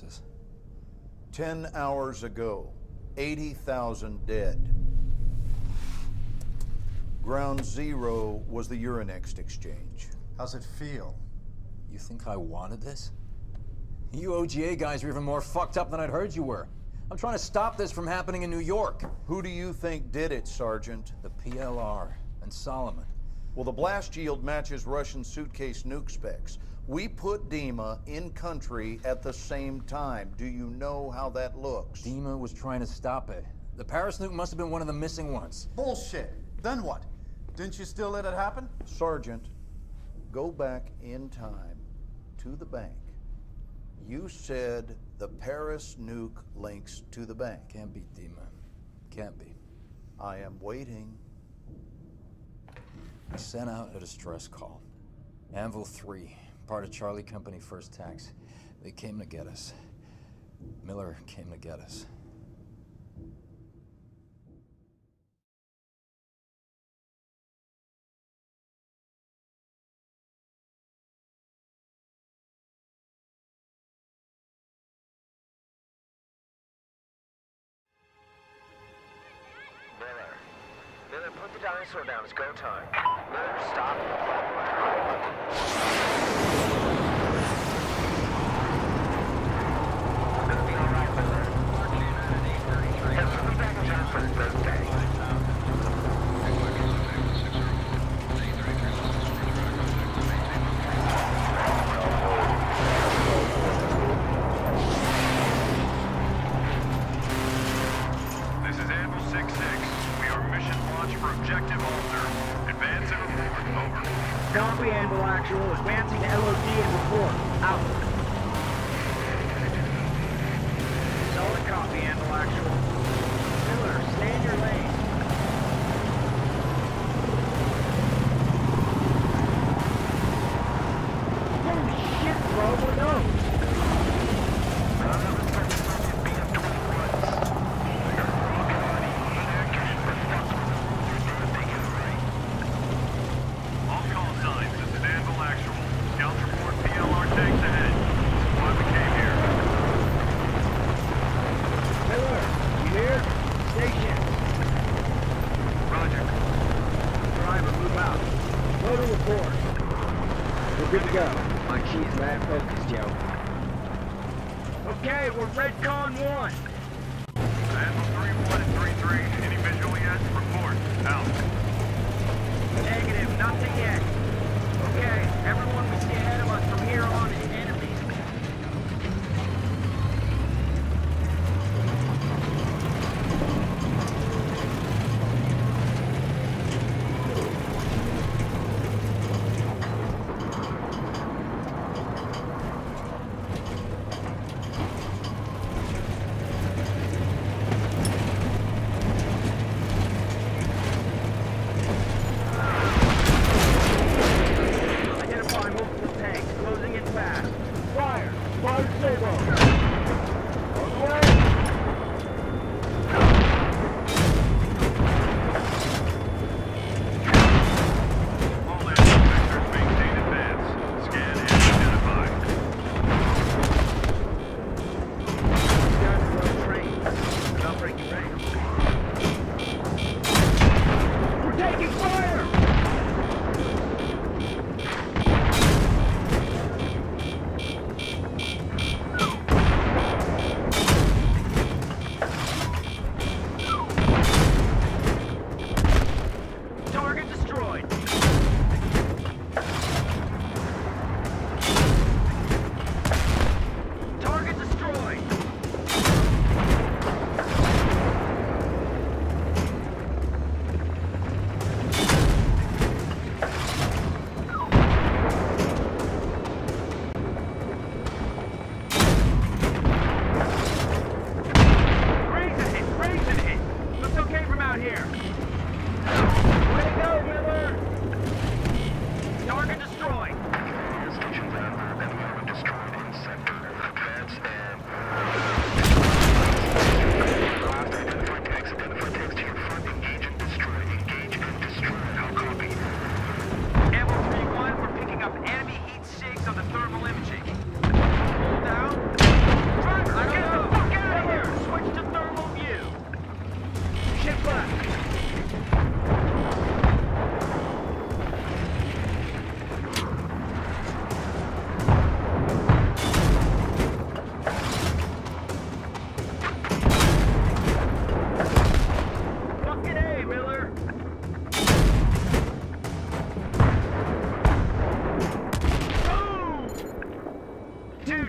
losses. 10 hours ago, 80,000 dead. Ground zero was the Euronext exchange. How's it feel? You think I wanted this? You OGA guys are even more fucked up than I'd heard you were. I'm trying to stop this from happening in New York. Who do you think did it, Sergeant? The PLR and Solomon. Well, the blast yield matches Russian suitcase nuke specs. We put Dima in country at the same time. Do you know how that looks? Dima was trying to stop it. The Paris nuke must have been one of the missing ones. Bullshit. Then what? Didn't you still let it happen? Sergeant, go back in time to the bank. You said the Paris nuke links to the bank. Can't be, Dima. Can't be. I am waiting. I sent out a distress call. Anvil 3, part of Charlie Company First Tax. They came to get us. Miller came to get us. Put the dinosaur down, it's go time. Miller, stop. It's gonna be alright, Miller. Yes, we'll be back in time for his birthday. This is Apple 6-6. Mission launch for objective Alder. Advancing report, over. Copy, Anvil Actual. Advancing to LOD and report. Out. Solid copy, Anvil Actual. Miller, stay in your lane. Holy shit, bro. We're going.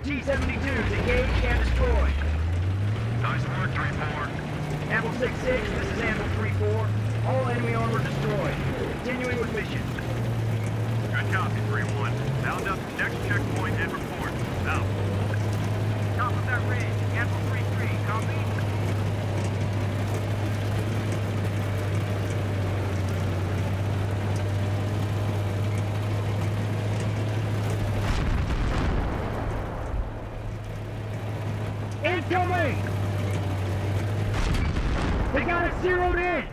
T-72 to engage and destroy. Nice work, 3-4. Apple 6-6, this is Anvil 3-4. All enemy armor destroyed. Continuing with mission. Good copy, 3-1. Bound up to next checkpoint and report. Out. Top of that range, Apple 3-3, copy. Incoming! They got it zeroed in!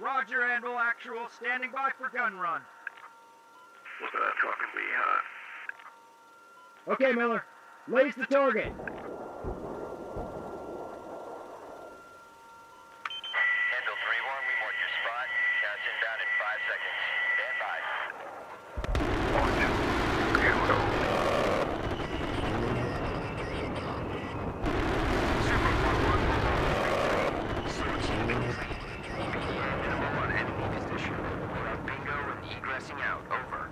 Roger, Anvil Actual, standing by for gun run. Look at that fucking beehive. Okay, Miller. Lace the target. Anvil 3-1, we mark your spot. Shots inbound in 5 seconds. Stand by. Out, over.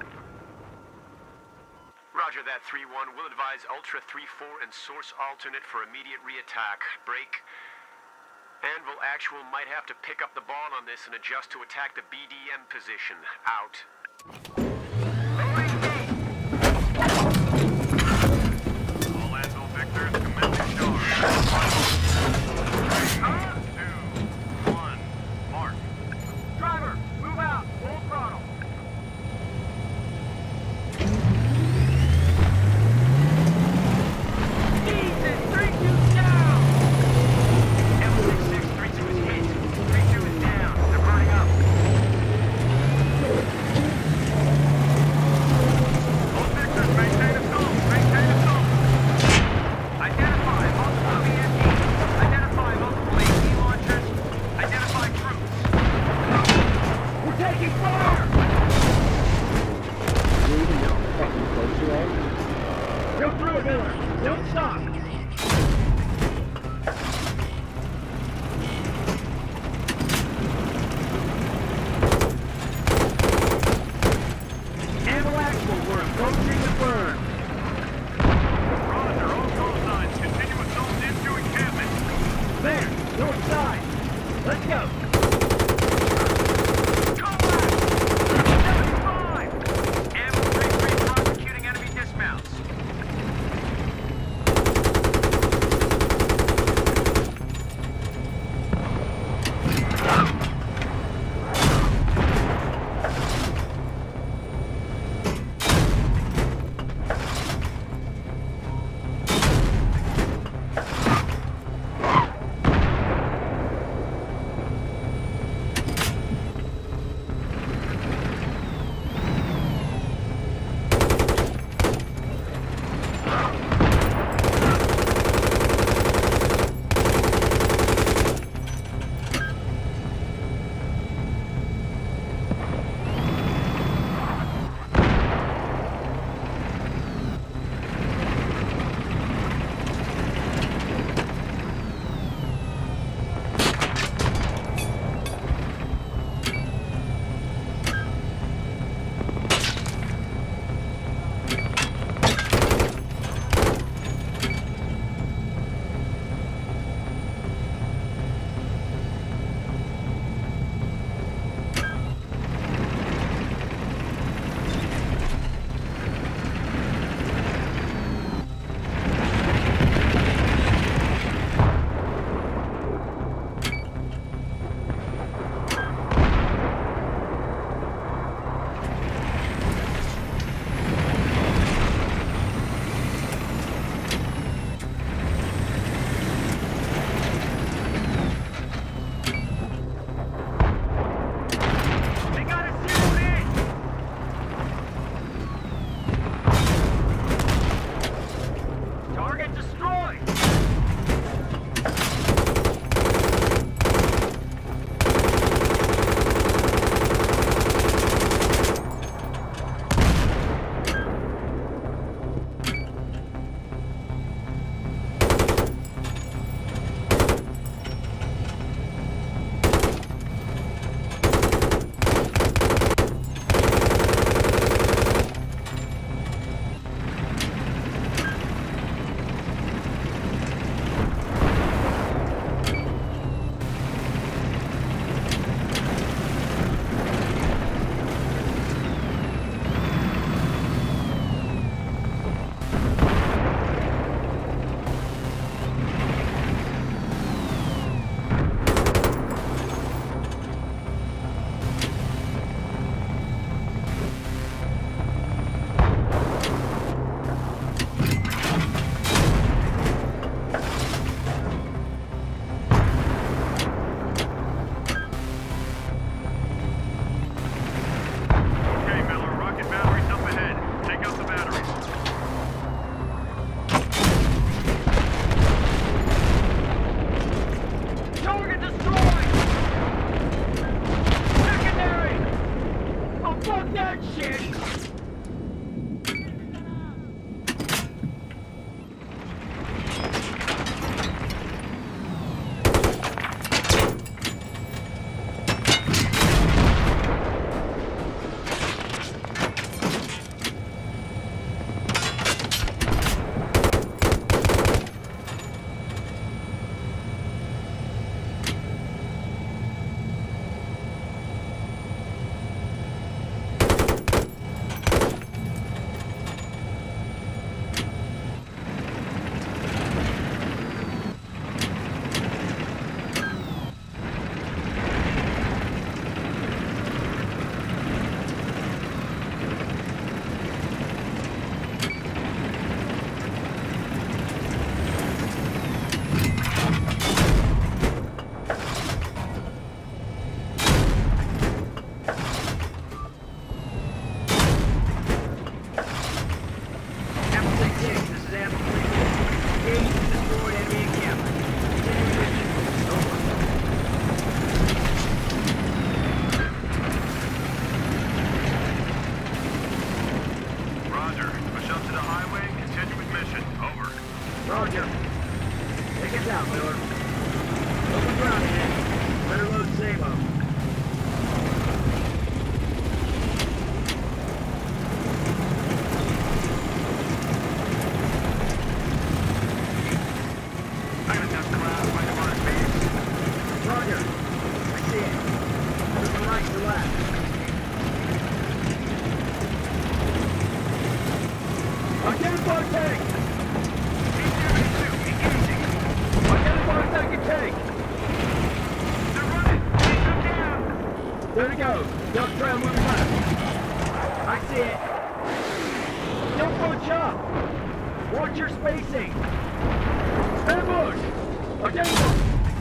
Roger that, 3-1. We'll advise Ultra 3-4 and source alternate for immediate reattack. Break. Anvil Actual might have to pick up the ball on this and adjust to attack the BDM position. Out. All Anvil Victors, commence your charge. 3, 2, 1, mark. Driver, move out. Full throttle.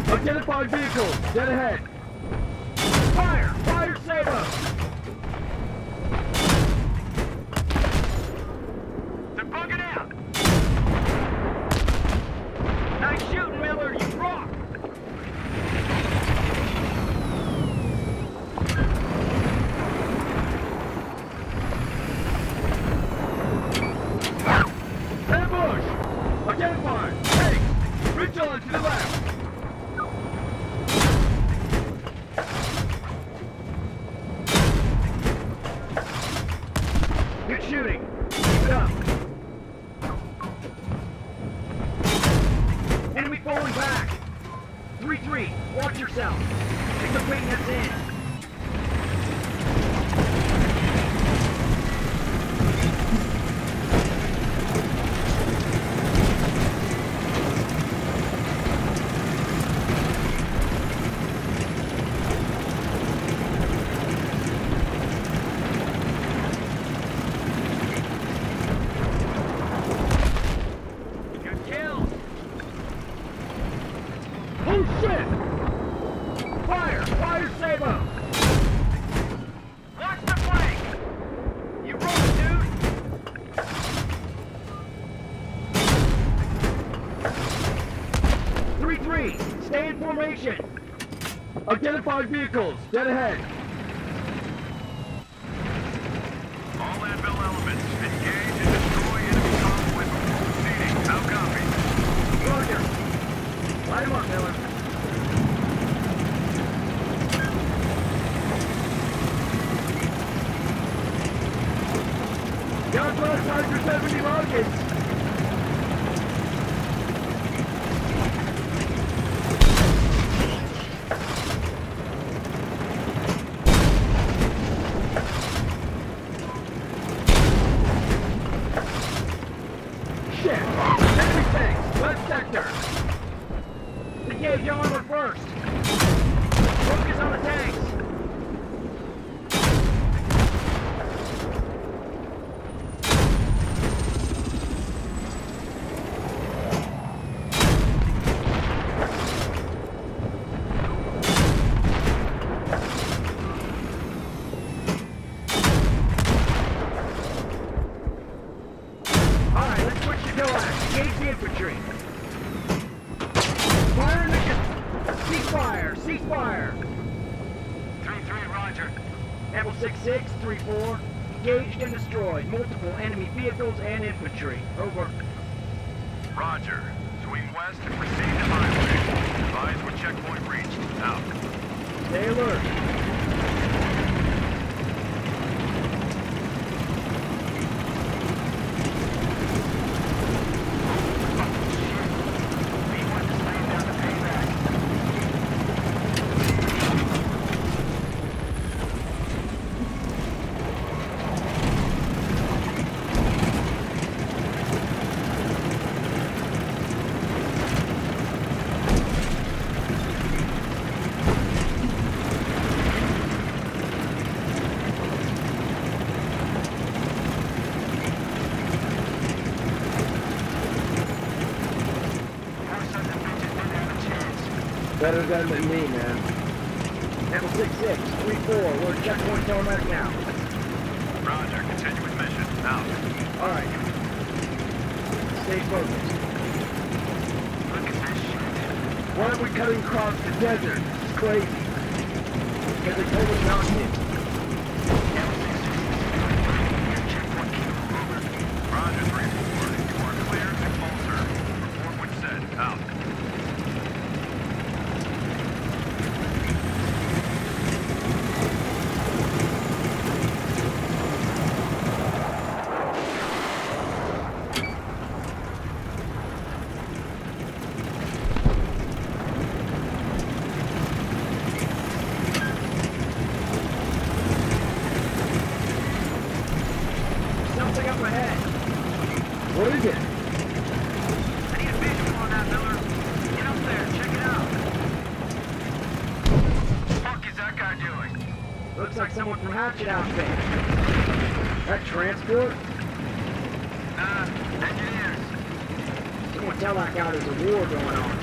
Identified vehicles, dead ahead. All Anvil elements, engage and destroy enemy convoy before proceeding. How copy? Roger. Light him up, Miller. Down broadside for 70 rockets. Better gun than me, man. Apple 6-6, 3-4, we're at checkpoint telematic now. Roger, continue with mission, out. Alright. Stay focused. Why are we cutting across the desert? It's crazy. There's a total mountain. Checkpoint Kilo, over. Roger, 3-4. You are clear to full, sir. Report what said. Out. Hatchet out there. That transport? Nah, engineers. You can tell that guy there's a war going on.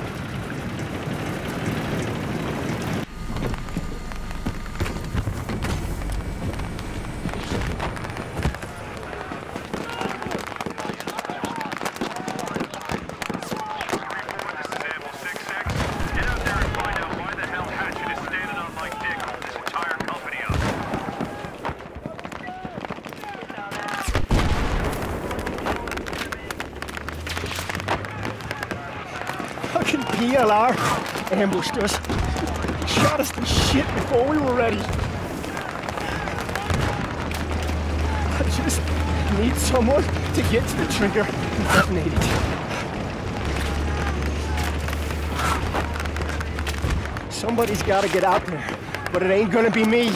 PLR ambushed us. Shot us to shit before we were ready. I just need someone to get to the trigger and detonate it. Somebody's gotta get out there, but it ain't gonna be me.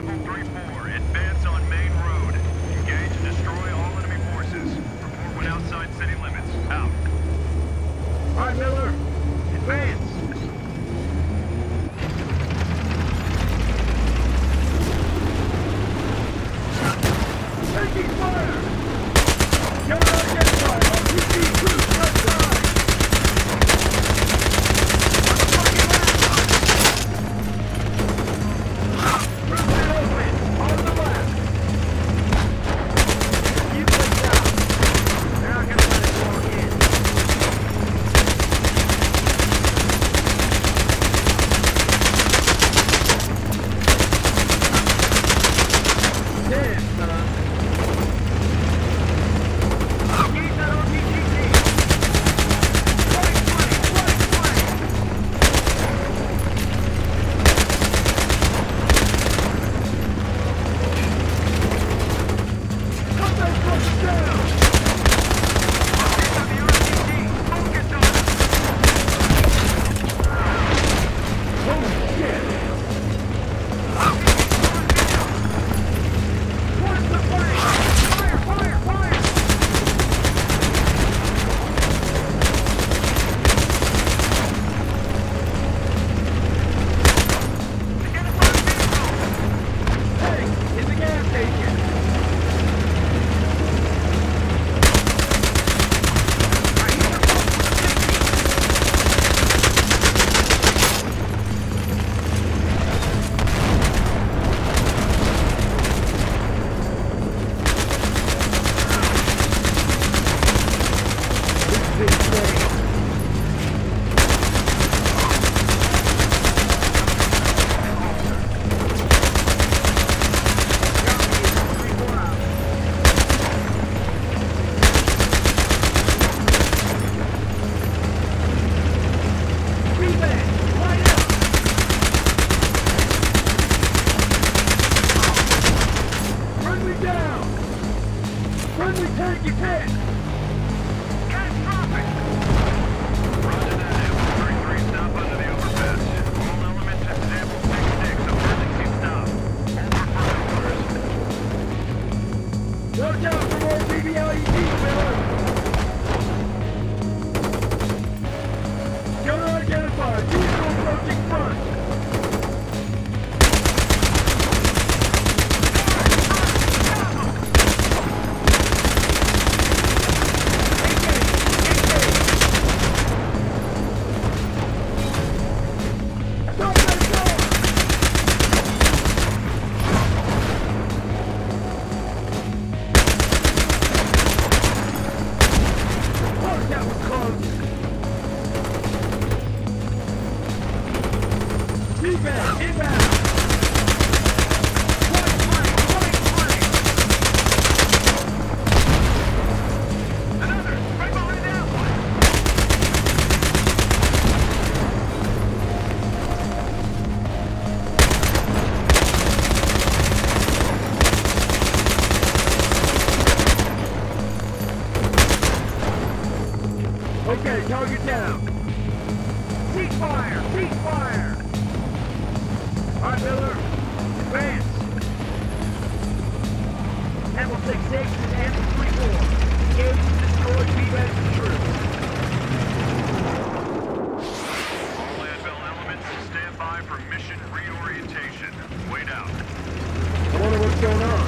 Anvil 3-4, advance on main road. Engage and destroy all enemy forces. Report when outside city limits. Out. All right, Miller. Advance. Taking fire! Coming out again, fire! RPG troops left side! What's going on?